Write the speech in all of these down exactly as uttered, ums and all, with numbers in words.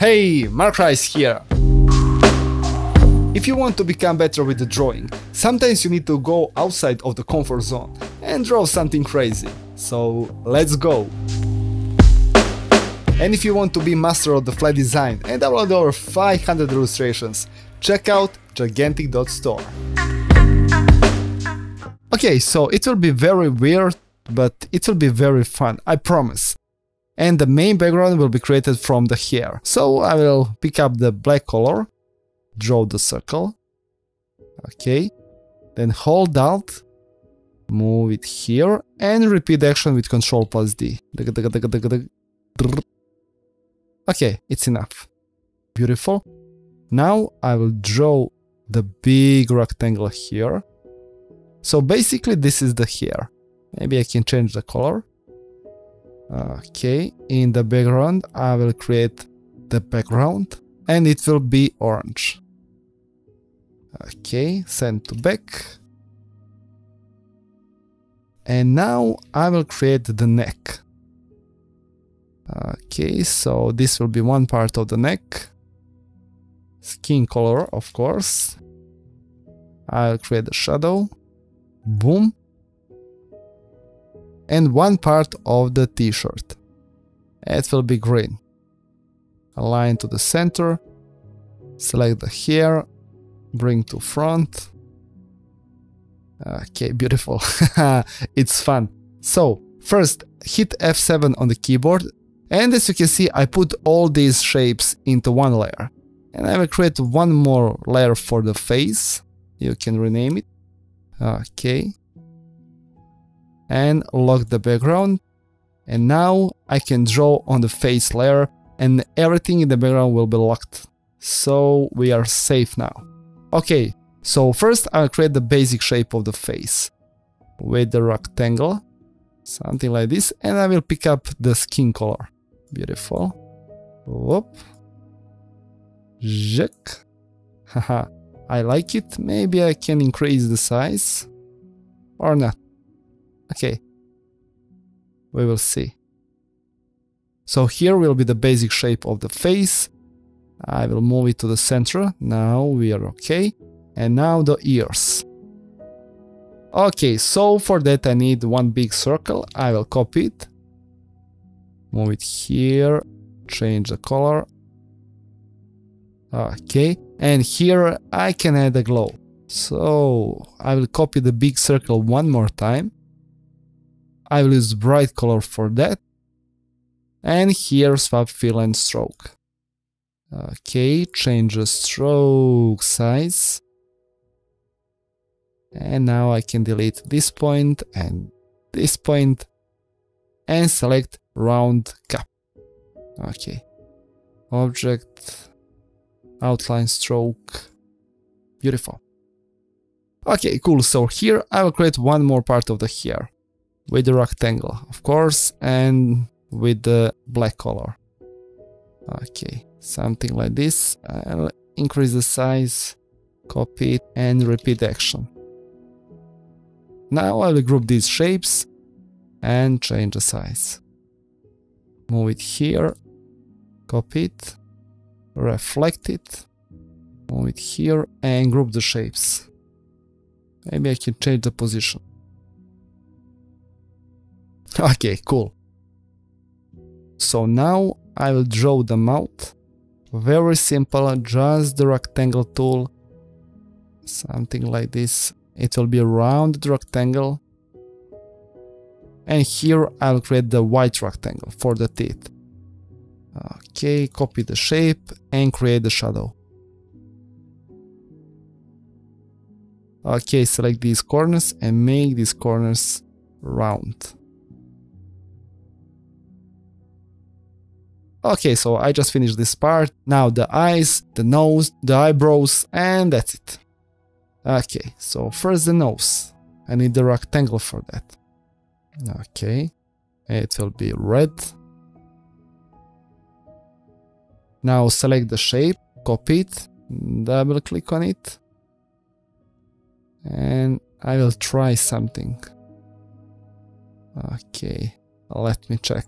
Hey, Mark Rice here! If you want to become better with the drawing, sometimes you need to go outside of the comfort zone and draw something crazy. So let's go! And if you want to be master of the flat design and download over five hundred illustrations, check out gigantic dot store. Okay, so it will be very weird, but it will be very fun, I promise. And the main background will be created from the hair. So I will pick up the black color, draw the circle, okay, then hold Alt, move it here, and repeat the action with control plus D. Okay, it's enough. Beautiful. Now I will draw the big rectangle here. So basically this is the hair. Maybe I can change the color. Okay, in the background I will create the background and it will be orange. Okay, send to back. And now I will create the neck. Okay, so this will be one part of the neck. Skin color, of course. I'll create a shadow. Boom. And one part of the t-shirt. It will be green. Align to the center. Select the hair. Bring to front. Okay, beautiful. It's fun. So, first, hit F seven on the keyboard. And as you can see, I put all these shapes into one layer. And I will create one more layer for the face. You can rename it. Okay. And lock the background. And now I can draw on the face layer and everything in the background will be locked. So we are safe now. Okay, so first I'll create the basic shape of the face with the rectangle, something like this, and I will pick up the skin color. Beautiful. Whoop. Jack. Haha. I like it. Maybe I can increase the size or not. Okay. We will see. So here will be the basic shape of the face. I will move it to the center. Now we are okay. And now the ears. Okay, so for that I need one big circle. I will copy it. Move it here. Change the color. Okay, and here I can add a glow. So I will copy the big circle one more time. I will use bright color for that. And here swap fill and stroke. Okay, change the stroke size. And now I can delete this point and this point and select round cap. Okay. Object, outline stroke. Beautiful. Okay, cool. So here I will create one more part of the hair with the rectangle, of course, and with the black color. Okay, something like this. I'll increase the size, copy it, and repeat the action. Now I will group these shapes and change the size. Move it here, copy it, reflect it, move it here and group the shapes. Maybe I can change the position. Okay, cool. So now I will draw the mouth. Very simple, just the rectangle tool. Something like this. It will be a rounded rectangle. And here I'll create the white rectangle for the teeth. Okay, copy the shape and create the shadow. Okay, select these corners and make these corners round. Okay, so I just finished this part. Now the eyes, the nose, the eyebrows, and that's it. Okay, so first the nose. I need the rectangle for that. Okay, it will be red. Now select the shape, copy it, double click on it. And I will try something. Okay, let me check.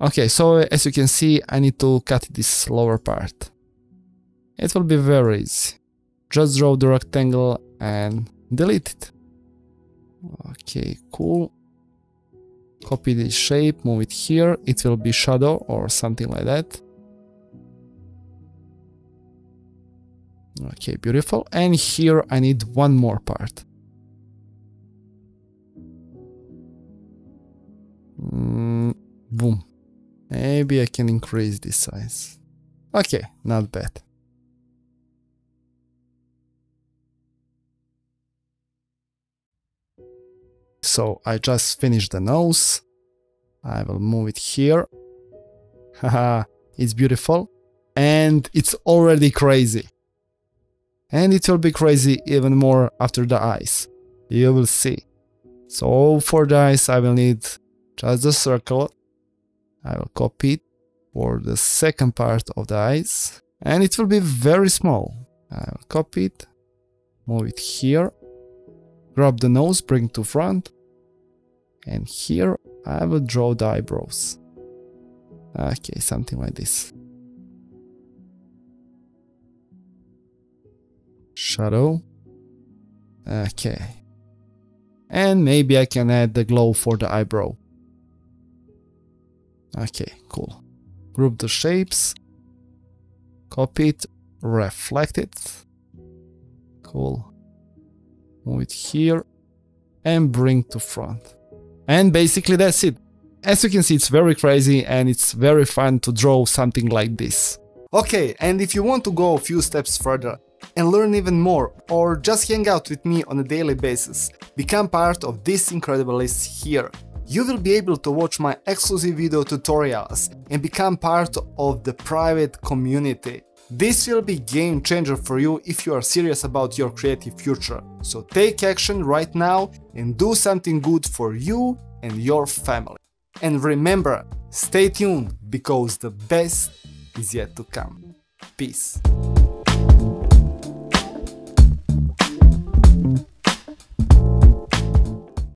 Okay, so as you can see, I need to cut this lower part. It will be very easy. Just draw the rectangle and delete it. Okay, cool. Copy the shape, move it here. It will be shadow or something like that. Okay, beautiful. And here I need one more part. Mm, boom. Maybe I can increase this size. Okay, not bad. So I just finished the nose. I will move it here. Haha, it's beautiful. And it's already crazy. And it will be crazy even more after the eyes. You will see. So for the eyes I will need just the circle. I will copy it for the second part of the eyes. And it will be very small. I will copy it. Move it here. Grab the nose, bring it to front. And here I will draw the eyebrows. Okay, something like this. Shadow. Okay. And maybe I can add the glow for the eyebrow. Okay, cool. Group the shapes. Copy it. Reflect it. Cool. Move it here. And bring to front. And basically that's it. As you can see, it's very crazy and it's very fun to draw something like this. Okay, and if you want to go a few steps further and learn even more, or just hang out with me on a daily basis, become part of this incredible list here. You will be able to watch my exclusive video tutorials and become part of the private community. This will be a game changer for you if you are serious about your creative future. So take action right now and do something good for you and your family. And remember, stay tuned because the best is yet to come. Peace.